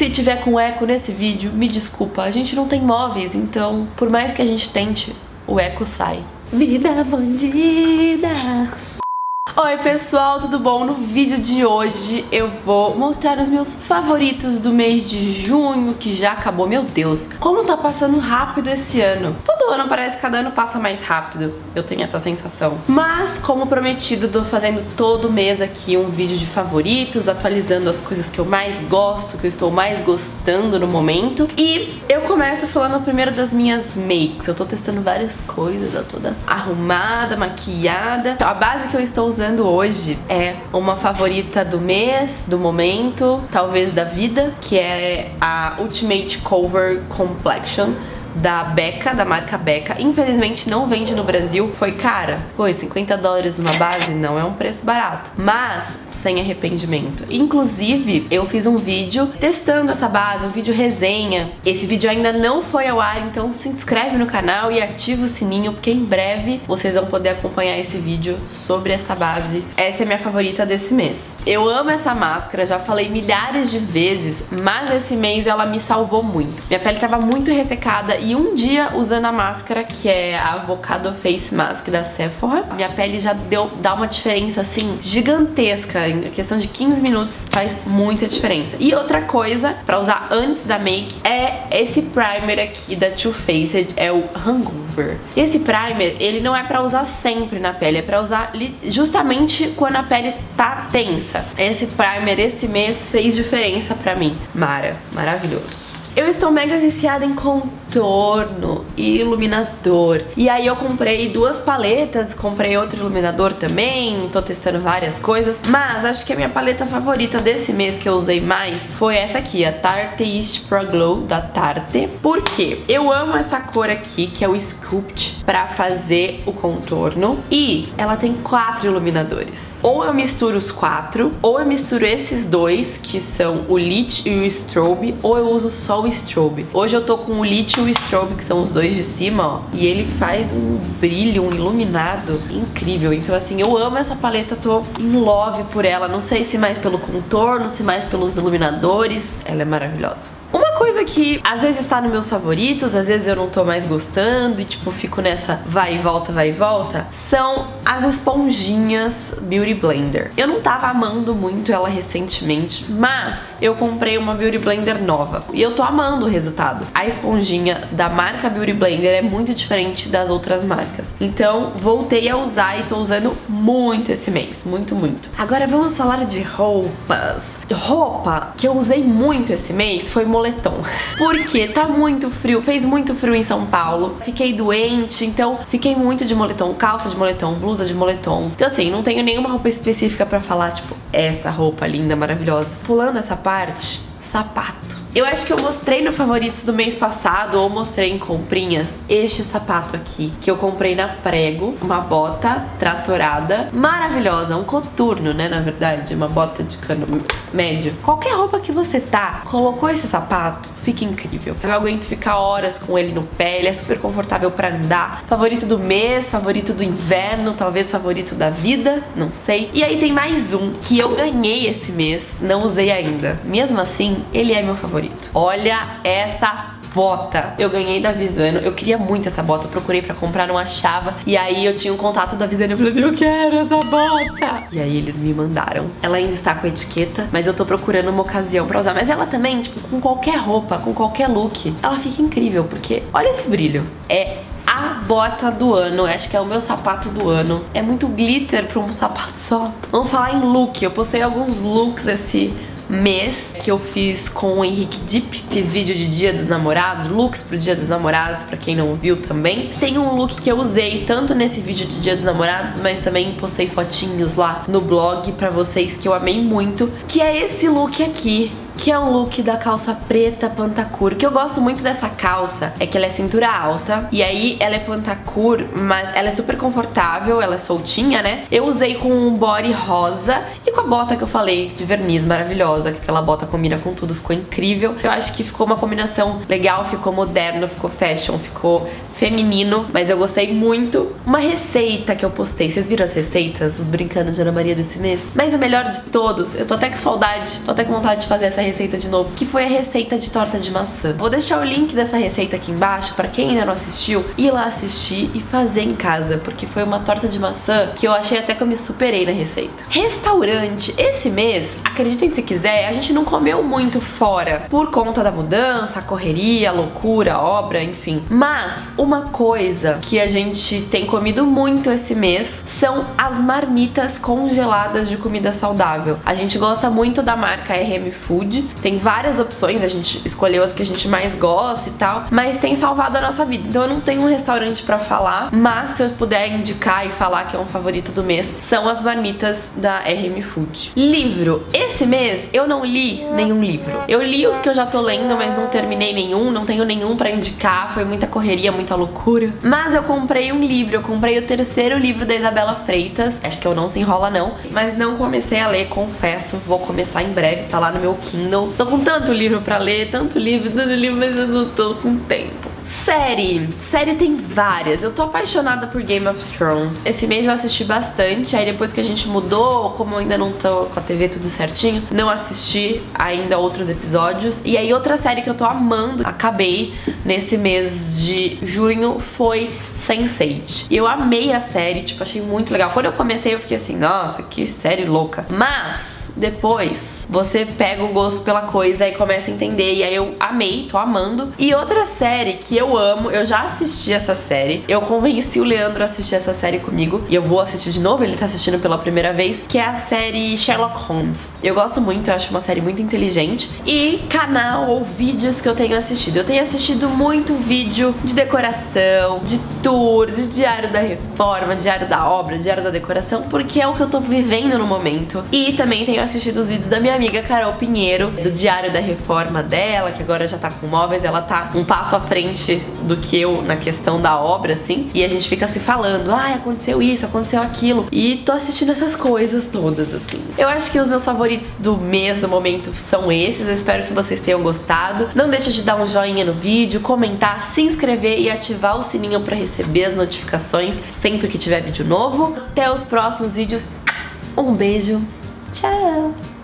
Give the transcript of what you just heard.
Se tiver com eco nesse vídeo, me desculpa, a gente não tem móveis, então por mais que a gente tente, o eco sai. Vida bandida! Oi pessoal, tudo bom? No vídeo de hoje eu vou mostrar os meus favoritos do mês de junho, que já acabou. Meu Deus, como tá passando rápido esse ano. Todo ano parece que cada ano passa mais rápido, eu tenho essa sensação. Mas, como prometido, tô fazendo todo mês aqui um vídeo de favoritos, atualizando as coisas que eu mais gosto, que eu estou mais gostando no momento. E eu começo falando primeiro das minhas makes. Eu tô testando várias coisas, eu tô toda arrumada, maquiada. A base que eu estou usando hoje é uma favorita do mês, do momento, talvez da vida, que é a Ultimate Cover Complexion da Becca, da marca Becca. Infelizmente não vende no Brasil, foi cara, foi $50 numa base, não é um preço barato, mas sem arrependimento. Inclusive, eu fiz um vídeo testando essa base, um vídeo resenha. Esse vídeo ainda não foi ao ar, então se inscreve no canal e ativa o sininho, porque em breve vocês vão poder acompanhar esse vídeo sobre essa base. Essa é minha favorita desse mês. Eu amo essa máscara, já falei milhares de vezes, mas esse mês ela me salvou muito. Minha pele tava muito ressecada e um dia, usando a máscara, que é a Avocado Face Mask da Sephora, minha pele já dá uma diferença, assim, gigantesca. Em questão de 15 minutos faz muita diferença. E outra coisa pra usar antes da make é esse primer aqui da Too Faced, é o Hangover. Esse primer, ele não é pra usar sempre na pele, é pra usar justamente quando a pele tá tensa. Esse primer, esse mês, fez diferença pra mim. Maravilhoso. Eu estou mega viciada em contorno e iluminador. E aí eu comprei duas paletas, comprei outro iluminador também, tô testando várias coisas. Mas acho que a minha paleta favorita desse mês, que eu usei mais, foi essa aqui, a Tarteist Pro Glow da Tarte. Por quê? Eu amo essa cor aqui, que é o Sculpt, pra fazer o contorno. E ela tem 4 iluminadores. Ou eu misturo os 4, ou eu misturo esses dois, que são o Lit e o Strobe, ou eu uso só o Strobe. Hoje eu tô com o Lit e o Strobe, que são os dois de cima, ó. E ele faz um brilho, um iluminado incrível. Então, assim, eu amo essa paleta, tô em love por ela. Não sei se mais pelo contorno, se mais pelos iluminadores. Ela é maravilhosa. Uma coisa que às vezes tá nos meus favoritos, às vezes eu não tô mais gostando e tipo fico nessa vai e volta, são as esponjinhas Beauty Blender. Eu não tava amando muito ela recentemente, mas eu comprei uma Beauty Blender nova e eu tô amando o resultado. A esponjinha da marca Beauty Blender é muito diferente das outras marcas, então voltei a usar e tô usando muito esse mês, muito. Agora vamos falar de roupas. Roupa que eu usei muito esse mês foi moletom, porque tá muito frio, fez muito frio em São Paulo, fiquei doente, então fiquei muito de moletom, calça de moletom, blusa de moletom. Então assim, não tenho nenhuma roupa específica pra falar, tipo, essa roupa linda, maravilhosa. Pulando essa parte, sapato. Eu acho que eu mostrei no favoritos do mês passado, ou mostrei em comprinhas, este sapato aqui, que eu comprei na Frego, uma bota tratorada, maravilhosa, um coturno, né, na verdade, uma bota de cano médio. Qualquer roupa que você tá, colocou esse sapato, fica incrível. Eu aguento ficar horas com ele no pé, ele é super confortável pra andar. Favorito do mês, favorito do inverno, talvez favorito da vida, não sei. E aí tem mais um, que eu ganhei esse mês, não usei ainda. Mesmo assim, ele é meu favorito. Olha essa bota, eu ganhei da Vizzano, eu queria muito essa bota, eu procurei pra comprar, não achava, e aí eu tinha um contato da Vizzano e eu falei assim, eu quero essa bota, e aí eles me mandaram. Ela ainda está com a etiqueta, mas eu tô procurando uma ocasião pra usar, mas ela também, tipo, com qualquer roupa, com qualquer look, ela fica incrível, porque olha esse brilho, é a bota do ano, acho que é o meu sapato do ano, é muito glitter pra um sapato só. Vamos falar em look, eu postei alguns looks esse mês que eu fiz com o Henrique Dipp, fiz vídeo de Dia dos Namorados, looks pro Dia dos Namorados, pra quem não viu também. Tem um look que eu usei tanto nesse vídeo de Dia dos Namorados, mas também postei fotinhos lá no blog pra vocês, que eu amei muito, que é esse look aqui, que é um look da calça preta pantacur. O que eu gosto muito dessa calça é que ela é cintura alta, e aí ela é pantacur, mas ela é super confortável, ela é soltinha, né? Eu usei com um body rosa, E com a bota que eu falei de verniz maravilhosa, que aquela bota combina com tudo, ficou incrível. Eu acho que ficou uma combinação legal, ficou moderno, ficou fashion, ficou feminino, mas eu gostei muito. Uma receita que eu postei, vocês viram as receitas, os brincanos de Ana Maria desse mês? Mas o melhor de todos, eu tô até com saudade, tô até com vontade de fazer essa receita de novo, que foi a receita de torta de maçã. Vou deixar o link dessa receita aqui embaixo, pra quem ainda não assistiu, ir lá assistir e fazer em casa, porque foi uma torta de maçã que eu achei até que eu me superei na receita. Restaurante, esse mês, acreditem se quiser, a gente não comeu muito fora, por conta da mudança, correria, loucura, obra, enfim. Mas uma coisa que a gente tem comido muito esse mês são as marmitas congeladas de comida saudável. A gente gosta muito da marca RM Food, tem várias opções, a gente escolheu as que a gente mais gosta e tal, mas tem salvado a nossa vida. Então eu não tenho um restaurante pra falar, mas se eu puder indicar e falar que é um favorito do mês, são as marmitas da RM Food. Livro. Esse mês eu não li nenhum livro. Eu li os que eu já tô lendo, mas não terminei nenhum, não tenho nenhum pra indicar, foi muita correria, muita loucura. Mas eu comprei um livro, eu comprei o terceiro livro da Isabela Freitas, acho que eu não se enrola não, mas não comecei a ler, confesso, vou começar em breve, tá lá no meu Kindle. Tô com tanto livro pra ler, tanto livro, mas eu não tô com tempo. Série. Série tem várias. Eu tô apaixonada por Game of Thrones. Esse mês eu assisti bastante, aí depois que a gente mudou, como eu ainda não tô com a TV tudo certinho, não assisti ainda outros episódios. E aí outra série que eu tô amando, acabei nesse mês de junho, foi Sense8. E eu amei a série, tipo, achei muito legal. Quando eu comecei eu fiquei assim, nossa, que série louca. Mas depois você pega o gosto pela coisa e começa a entender, e aí eu amei, tô amando. E outra série que eu amo, eu já assisti essa série, eu convenci o Leandro a assistir essa série comigo, e eu vou assistir de novo, ele tá assistindo pela primeira vez, que é a série Sherlock Holmes. Eu gosto muito, eu acho uma série muito inteligente. E canal ou vídeos que eu tenho assistido. Eu tenho assistido muito vídeo de decoração, de tour, de diário da reforma, diário da obra, diário da decoração, porque é o que eu tô vivendo no momento. E também tenho assistido os vídeos da minha amiga Carol Pinheiro, do diário da reforma dela, que agora já tá com móveis, ela tá um passo à frente do que eu na questão da obra, assim, e a gente fica se falando, ai, aconteceu isso, aconteceu aquilo, e tô assistindo essas coisas todas, assim. Eu acho que os meus favoritos do mês, do momento, são esses, eu espero que vocês tenham gostado. Não deixa de dar um joinha no vídeo, comentar, se inscrever e ativar o sininho pra receber as notificações sempre que tiver vídeo novo. Até os próximos vídeos, um beijo! Tchau!